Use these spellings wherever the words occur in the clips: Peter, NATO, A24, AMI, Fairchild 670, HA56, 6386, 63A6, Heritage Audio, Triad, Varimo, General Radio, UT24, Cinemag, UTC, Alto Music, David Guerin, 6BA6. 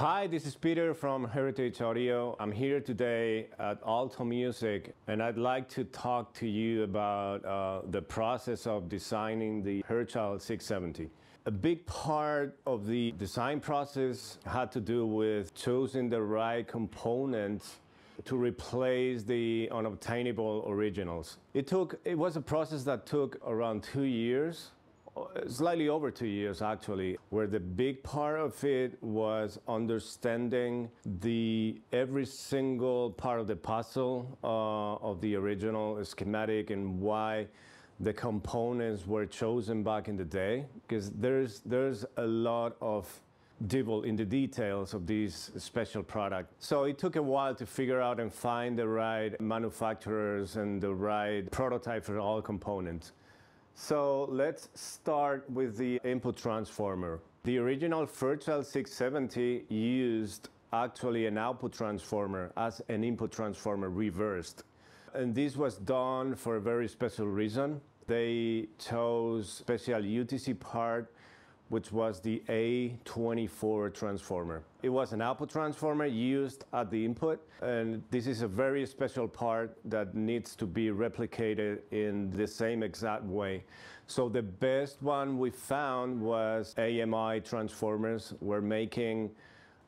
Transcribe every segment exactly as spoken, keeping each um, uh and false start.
Hi, this is Peter from Heritage Audio. I'm here today at Alto Music, and I'd like to talk to you about uh, the process of designing the Fairchild six seventy. A big part of the design process had to do with choosing the right components to replace the unobtainable originals. It took, it was a process that took around two years. Slightly over two years actually, where the big part of it was understanding the every single part of the puzzle uh, of the original schematic and why the components were chosen back in the day, because there's there's a lot of devil in the details of this special product. So it took a while to figure out and find the right manufacturers and the right prototype for all components. So let's start with the input transformer. The original Fairchild six seventy used actually an output transformer as an input transformer reversed. And this was done for a very special reason. They chose special U T C part, which was the A twenty-four transformer. It was an output transformer used at the input, and this is a very special part that needs to be replicated in the same exact way. So the best one we found was A M I transformers. We're making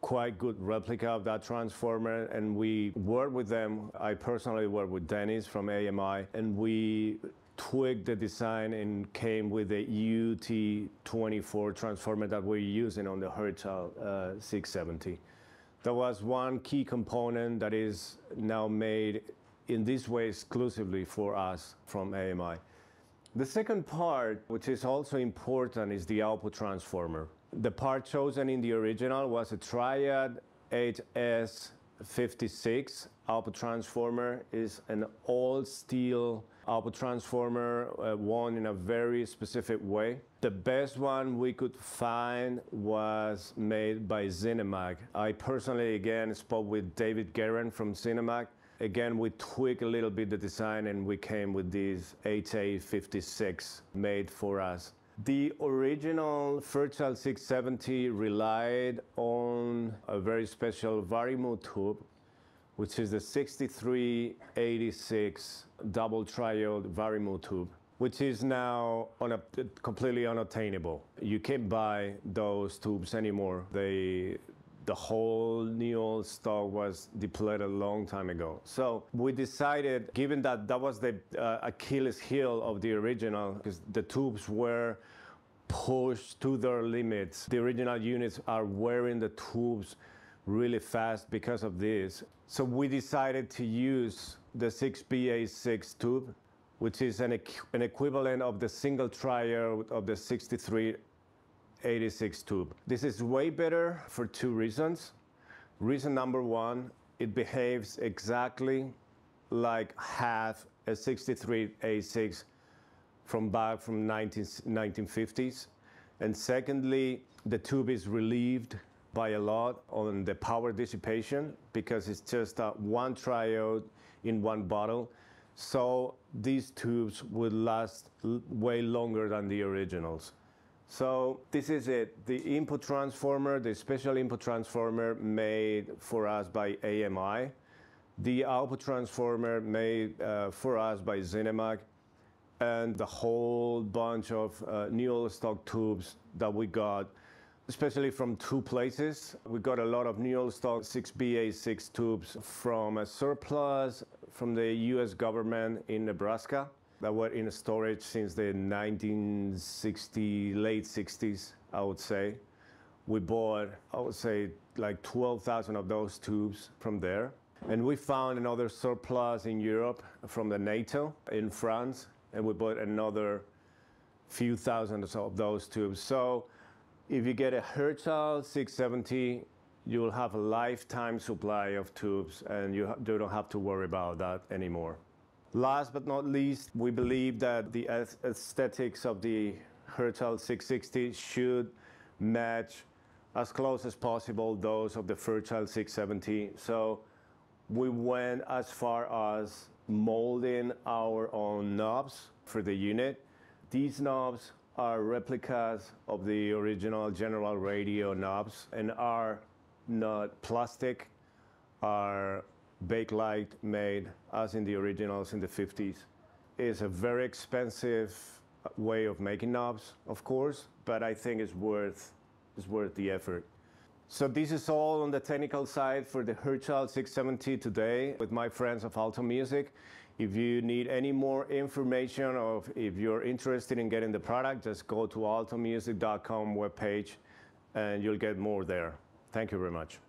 quite good replica of that transformer, and we worked with them. I personally worked with Dennis from A M I, and we tweaked the design and came with the U T twenty-four transformer that we're using on the Fairchild uh, six seventy. That was one key component that is now made in this way exclusively for us from A M I. The second part, which is also important, is the output transformer. The part chosen in the original was a Triad H A fifty-six output transformer. Is an all-steel output transformer, uh, worn in a very specific way. The best one we could find was made by Cinemag. I personally, again, spoke with David Guerin from Cinemag. Again, we tweaked a little bit the design, and we came with this H A fifty-six made for us. The original Fairchild six seventy relied on a very special Varimo tube, which is the sixty-three eighty-six double triode Varimo tube, which is now on a, completely unobtainable. You can't buy those tubes anymore. They, the whole new old stock was depleted a long time ago. So we decided, given that that was the uh, Achilles heel of the original, because the tubes were pushed to their limits. The original units are wearing the tubes really fast because of this. So we decided to use the six B A six tube, which is an, equ an equivalent of the single triode of the sixty-three eighty-six tube. This is way better for two reasons. Reason number one, it behaves exactly like half a sixty-three A six from back from nineteen fifties. And secondly, the tube is relieved by a lot on the power dissipation because it's just uh, one triode in one bottle. So these tubes would last way longer than the originals. So this is it, the input transformer, the special input transformer made for us by A M I, the output transformer made uh, for us by Cinemag, and the whole bunch of uh, new old stock tubes that we got, especially from two places. We got a lot of new old stock six B A six tubes from a surplus from the U S government in Nebraska, that were in storage since the nineteen sixties, late sixties, I would say. We bought, I would say, like twelve thousand of those tubes from there. And we found another surplus in Europe from the NATO in France, and we bought another few thousand of those tubes. So if you get a Fairchild six seventy, you'll have a lifetime supply of tubes, and you don't have to worry about that anymore. Last but not least, we believe that the aesthetics of the Fairchild six sixty should match as close as possible those of the Fairchild six seventy. So we went as far as molding our own knobs for the unit. These knobs are replicas of the original General Radio knobs and are not plastic, are bakelite made as in the originals in the fifties. It's a very expensive way of making knobs, of course, but I think it's worth, it's worth the effort. So this is all on the technical side for the Fairchild six seventy today with my friends of Alto Music. If you need any more information or if you're interested in getting the product, just go to alto music dot com webpage and you'll get more there. Thank you very much.